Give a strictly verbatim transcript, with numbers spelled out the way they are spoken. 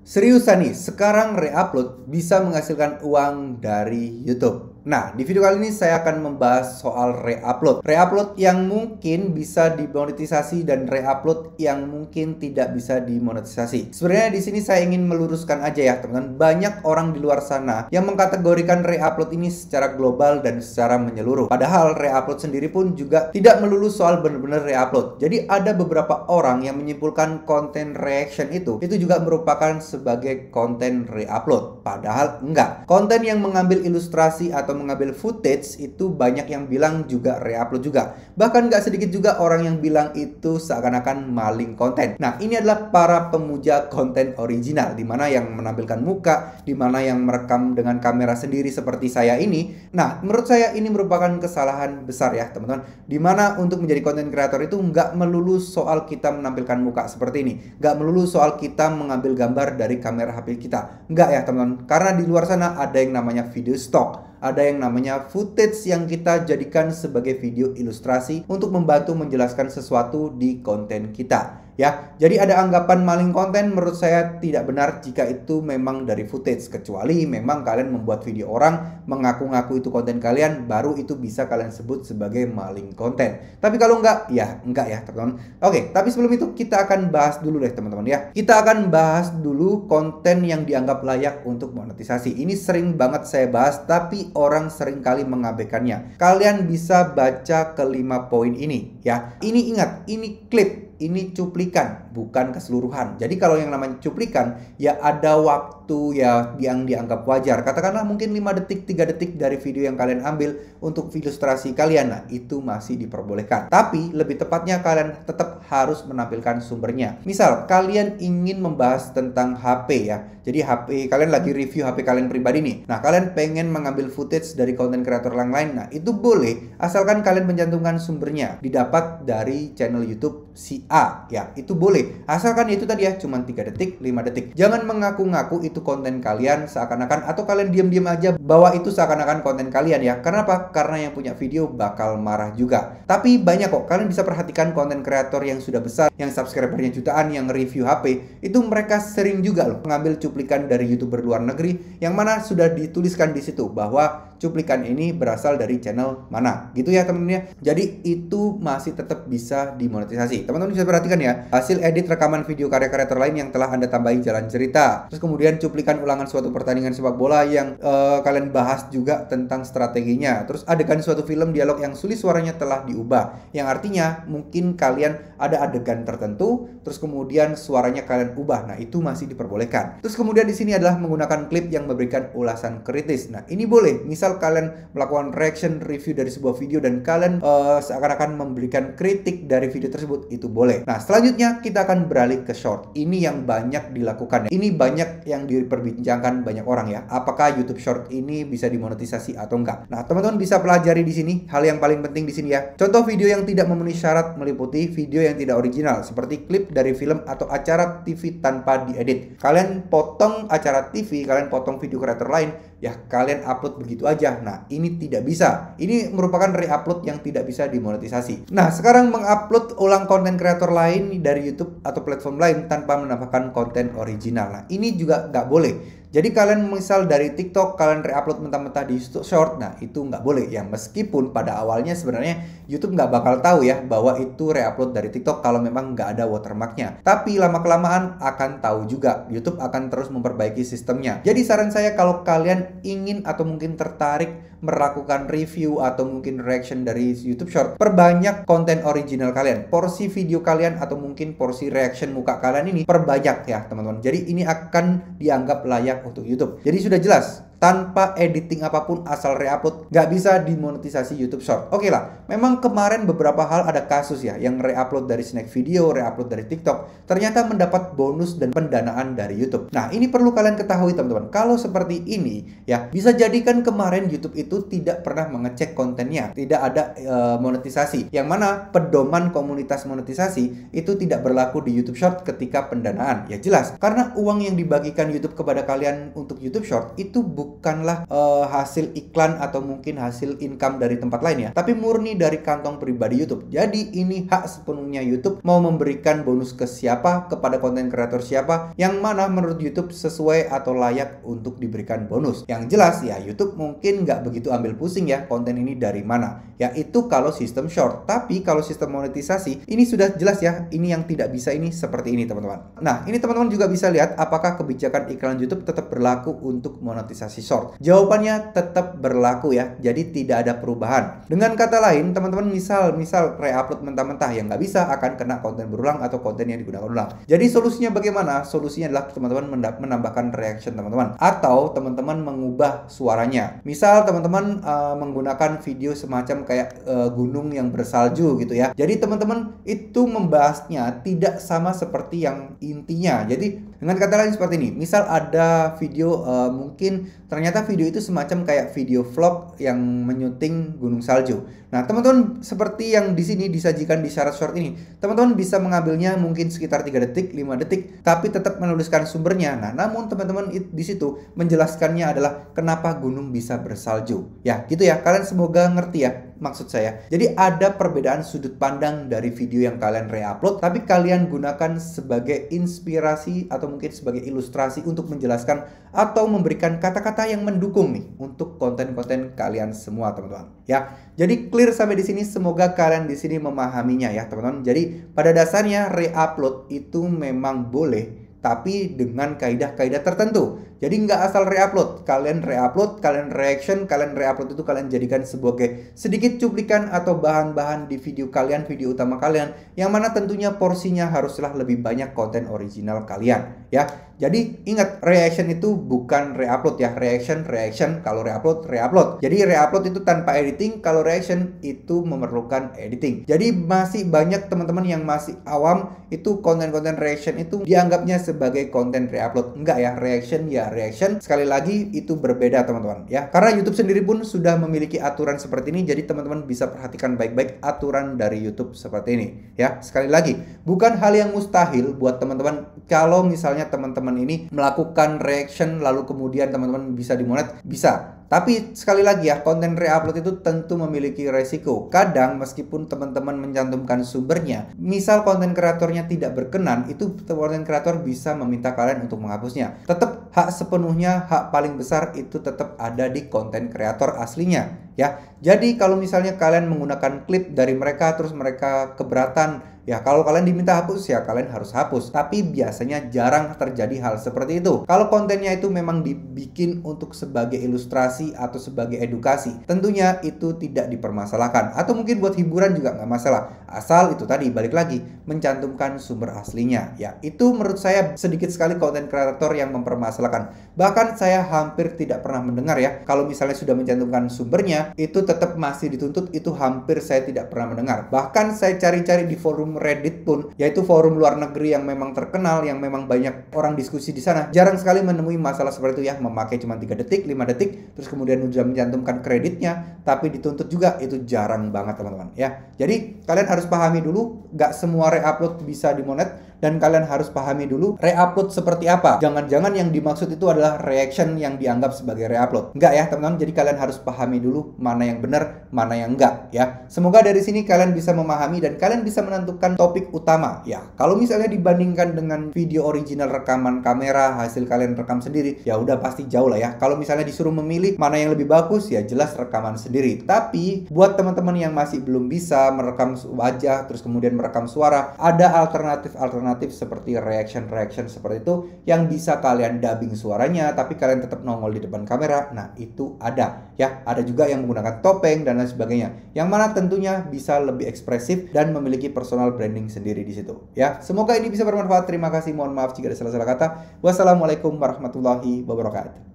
Seriusan nih, sekarang reupload bisa menghasilkan uang dari YouTube. Nah, di video kali ini saya akan membahas soal reupload. Reupload yang mungkin bisa dimonetisasi dan reupload yang mungkin tidak bisa dimonetisasi. Sebenarnya di sini saya ingin meluruskan aja ya, teman-teman. Banyak orang di luar sana yang mengkategorikan reupload ini secara global dan secara menyeluruh. Padahal reupload sendiri pun juga tidak melulu soal benar-benar reupload. Jadi ada beberapa orang yang menyimpulkan konten reaction itu itu juga merupakan sebagai konten reupload. Padahal enggak. Konten yang mengambil ilustrasi atau mengambil footage itu banyak yang bilang juga reupload juga. Bahkan nggak sedikit juga orang yang bilang itu seakan-akan maling konten. Nah, ini adalah para pemuja konten original, dimana yang menampilkan muka, dimana yang merekam dengan kamera sendiri seperti saya ini. Nah, menurut saya ini merupakan kesalahan besar ya teman-teman, dimana untuk menjadi konten kreator itu nggak melulu soal kita menampilkan muka seperti ini, nggak melulu soal kita mengambil gambar dari kamera H P kita. Nggak ya teman-teman, karena di luar sana ada yang namanya video stock, ada yang namanya footage yang kita jadikan sebagai video ilustrasi untuk membantu menjelaskan sesuatu di konten kita. Ya, jadi ada anggapan maling konten, menurut saya tidak benar jika itu memang dari footage, kecuali memang kalian membuat video orang mengaku-ngaku itu konten kalian, baru itu bisa kalian sebut sebagai maling konten. Tapi kalau enggak, ya enggak ya teman-teman. Oke, tapi sebelum itu kita akan bahas dulu deh teman-teman ya. Kita akan bahas dulu konten yang dianggap layak untuk monetisasi. Ini sering banget saya bahas, tapi orang seringkali mengabaikannya. Kalian bisa baca kelima poin ini ya. Ini ingat, ini klip. Ini cuplikan, bukan keseluruhan. Jadi kalau yang namanya cuplikan, ya ada waktu ya yang dianggap wajar. Katakanlah mungkin lima detik, tiga detik dari video yang kalian ambil untuk ilustrasi kalian. Nah, itu masih diperbolehkan. Tapi lebih tepatnya kalian tetap harus menampilkan sumbernya. Misal, kalian ingin membahas tentang H P ya. Jadi H P, kalian lagi review H P kalian pribadi nih. Nah, kalian pengen mengambil footage dari konten kreator yang lain. Nah, itu boleh. Asalkan kalian mencantumkan sumbernya. Didapat dari channel YouTube si A, ya itu boleh, asalkan itu tadi ya cuman tiga detik, lima detik. Jangan mengaku-ngaku itu konten kalian seakan-akan, atau kalian diam-diam aja bahwa itu seakan-akan konten kalian ya. Kenapa? Karena yang punya video bakal marah juga. Tapi banyak kok, kalian bisa perhatikan konten kreator yang sudah besar, yang subscribernya jutaan, yang review H P, itu mereka sering juga loh mengambil cuplikan dari YouTuber luar negeri, yang mana sudah dituliskan di situ bahwa cuplikan ini berasal dari channel mana, gitu ya temennya. Jadi itu masih tetap bisa dimonetisasi. Teman-teman bisa perhatikan ya, hasil edit rekaman video karya kreator lain yang telah Anda tambahi jalan cerita. Terus kemudian cuplikan ulangan suatu pertandingan sepak bola yang uh, kalian bahas juga tentang strateginya. Terus adegan suatu film dialog yang sulit suaranya telah diubah, yang artinya mungkin kalian ada adegan tertentu, terus kemudian suaranya kalian ubah. Nah, itu masih diperbolehkan. Terus kemudian di sini adalah menggunakan klip yang memberikan ulasan kritis. Nah, ini boleh. Misal kalian melakukan reaction review dari sebuah video dan kalian uh, seakan-akan memberikan kritik dari video tersebut, itu boleh. Nah, selanjutnya kita akan beralih ke short. Ini yang banyak dilakukan ya. Ini banyak yang diperbincangkan banyak orang ya. Apakah YouTube short ini bisa dimonetisasi atau enggak? Nah, teman-teman bisa pelajari di sini hal yang paling penting di sini ya. Contoh video yang tidak memenuhi syarat meliputi video yang tidak original seperti klip dari film atau acara T V tanpa diedit. Kalian potong acara T V, kalian potong video kreator lain, ya kalian upload begitu aja. Nah, ini tidak bisa. Ini merupakan re-upload yang tidak bisa dimonetisasi. Nah, sekarang mengupload ulang konten konten kreator lain dari YouTube atau platform lain tanpa menambahkan konten original. Nah, ini juga nggak boleh. Jadi kalian misal dari TikTok kalian reupload mentah-mentah di YouTube Short, nah itu nggak boleh ya. Meskipun pada awalnya sebenarnya YouTube nggak bakal tahu ya bahwa itu reupload dari TikTok kalau memang nggak ada watermarknya. Tapi lama-kelamaan akan tahu juga. YouTube akan terus memperbaiki sistemnya. Jadi saran saya kalau kalian ingin atau mungkin tertarik melakukan review atau mungkin reaction dari YouTube Short, perbanyak konten original kalian, porsi video kalian atau mungkin porsi reaction muka kalian ini perbanyak ya teman-teman. Jadi ini akan dianggap layak untuk YouTube. Jadi sudah jelas, tanpa editing apapun asal reupload nggak bisa dimonetisasi YouTube Short. Oke lah, memang kemarin beberapa hal ada kasus ya yang reupload dari snack video, reupload dari TikTok, ternyata mendapat bonus dan pendanaan dari YouTube. Nah, ini perlu kalian ketahui teman-teman. Kalau seperti ini ya, bisa jadikan kemarin YouTube itu tidak pernah mengecek kontennya, tidak ada e, monetisasi. Yang mana pedoman komunitas monetisasi itu tidak berlaku di YouTube Short ketika pendanaan. Ya jelas, karena uang yang dibagikan YouTube kepada kalian untuk YouTube Short itu bukan bukanlah uh, hasil iklan atau mungkin hasil income dari tempat lain ya, tapi murni dari kantong pribadi YouTube. Jadi ini hak sepenuhnya YouTube mau memberikan bonus ke siapa, kepada konten kreator siapa, yang mana menurut YouTube sesuai atau layak untuk diberikan bonus. Yang jelas ya YouTube mungkin nggak begitu ambil pusing ya konten ini dari mana, yaitu kalau sistem short. Tapi kalau sistem monetisasi ini sudah jelas ya, ini yang tidak bisa ini seperti ini teman-teman. Nah ini teman-teman juga bisa lihat apakah kebijakan iklan YouTube tetap berlaku untuk monetisasi short. Jawabannya tetap berlaku ya, jadi tidak ada perubahan. Dengan kata lain teman-teman, misal misal reupload mentah-mentah yang nggak bisa, akan kena konten berulang atau konten yang digunakan ulang. Jadi solusinya bagaimana? Solusinya adalah teman-teman menambahkan reaction teman-teman, atau teman-teman mengubah suaranya. Misal teman-teman uh, menggunakan video semacam kayak uh, gunung yang bersalju gitu ya. Jadi teman-teman itu membahasnya tidak sama seperti yang intinya. Jadi dengan kata lain seperti ini, misal ada video uh, mungkin ternyata video itu semacam kayak video vlog yang menyuting gunung salju. Nah teman-teman, seperti yang di sini disajikan di syarat short ini, teman-teman bisa mengambilnya mungkin sekitar tiga detik, lima detik, tapi tetap menuliskan sumbernya. Nah namun teman-teman di situ menjelaskannya adalah kenapa gunung bisa bersalju. Ya gitu ya, kalian semoga ngerti ya maksud saya. Jadi ada perbedaan sudut pandang dari video yang kalian reupload, tapi kalian gunakan sebagai inspirasi atau mungkin sebagai ilustrasi untuk menjelaskan atau memberikan kata-kata yang mendukung nih untuk konten-konten kalian semua teman-teman. Ya, jadi clear sampai di sini. Semoga kalian di sini memahaminya ya teman-teman. Jadi pada dasarnya reupload itu memang boleh, tapi dengan kaidah-kaidah tertentu. Jadi nggak asal reupload. Kalian reupload, kalian reaction, kalian reupload itu kalian jadikan sebagai sedikit cuplikan atau bahan-bahan di video kalian, video utama kalian, yang mana tentunya porsinya haruslah lebih banyak konten original kalian ya. Jadi ingat, reaction itu bukan reupload ya. Reaction, reaction, kalau reupload, reupload. Jadi reupload itu tanpa editing, kalau reaction itu memerlukan editing. Jadi masih banyak teman-teman yang masih awam, itu konten-konten reaction itu dianggapnya sebagai konten reupload. Enggak ya, reaction ya reaction. Sekali lagi itu berbeda teman-teman ya. Karena YouTube sendiri pun sudah memiliki aturan seperti ini, jadi teman-teman bisa perhatikan baik-baik aturan dari YouTube seperti ini ya. Sekali lagi, bukan hal yang mustahil buat teman-teman kalau misalnya teman-teman ini melakukan reaction lalu kemudian teman-teman bisa dimonet, bisa. Tapi sekali lagi ya, konten reupload itu tentu memiliki resiko. Kadang meskipun teman-teman mencantumkan sumbernya, misal konten kreatornya tidak berkenan, itu konten kreator bisa meminta kalian untuk menghapusnya. Tetap hak sepenuhnya, hak paling besar itu tetap ada di konten kreator aslinya ya. Jadi kalau misalnya kalian menggunakan klip dari mereka terus mereka keberatan, ya kalau kalian diminta hapus ya kalian harus hapus. Tapi biasanya jarang terjadi hal seperti itu. Kalau kontennya itu memang dibikin untuk sebagai ilustrasi atau sebagai edukasi, tentunya itu tidak dipermasalahkan. Atau mungkin buat hiburan juga nggak masalah, asal itu tadi balik lagi mencantumkan sumber aslinya. Ya itu menurut saya sedikit sekali konten kreator yang mempermasalahkan. Bahkan saya hampir tidak pernah mendengar ya, kalau misalnya sudah mencantumkan sumbernya itu tetap masih dituntut. Itu hampir saya tidak pernah mendengar. Bahkan saya cari-cari di forum Reddit pun, yaitu forum luar negeri yang memang terkenal, yang memang banyak orang diskusi di sana, jarang sekali menemui masalah seperti itu ya, memakai cuma tiga detik, lima detik, terus kemudian sudah mencantumkan kreditnya, tapi dituntut juga. Itu jarang banget teman-teman ya. Jadi kalian harus pahami dulu, nggak semua reupload bisa dimonet, dan kalian harus pahami dulu reupload seperti apa. Jangan-jangan yang dimaksud itu adalah reaction yang dianggap sebagai reupload. Enggak ya teman-teman, jadi kalian harus pahami dulu mana yang benar, mana yang enggak ya. Semoga dari sini kalian bisa memahami dan kalian bisa menentukan topik utama ya. Kalau misalnya dibandingkan dengan video original rekaman kamera hasil kalian rekam sendiri, ya udah pasti jauh lah ya. Kalau misalnya disuruh memilih mana yang lebih bagus, ya jelas rekaman sendiri. Tapi buat teman-teman yang masih belum bisa merekam wajah terus kemudian merekam suara, ada alternatif-alternatif seperti reaction-reaction seperti itu yang bisa kalian dubbing suaranya tapi kalian tetap nongol di depan kamera. Nah itu ada ya. Ada juga yang menggunakan topeng dan lain sebagainya, yang mana tentunya bisa lebih ekspresif dan memiliki personal branding sendiri di situ ya. Semoga ini bisa bermanfaat. Terima kasih, mohon maaf jika ada salah-salah kata. Wassalamualaikum warahmatullahi wabarakatuh.